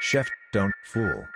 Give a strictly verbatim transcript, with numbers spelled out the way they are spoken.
Chef, don't fool.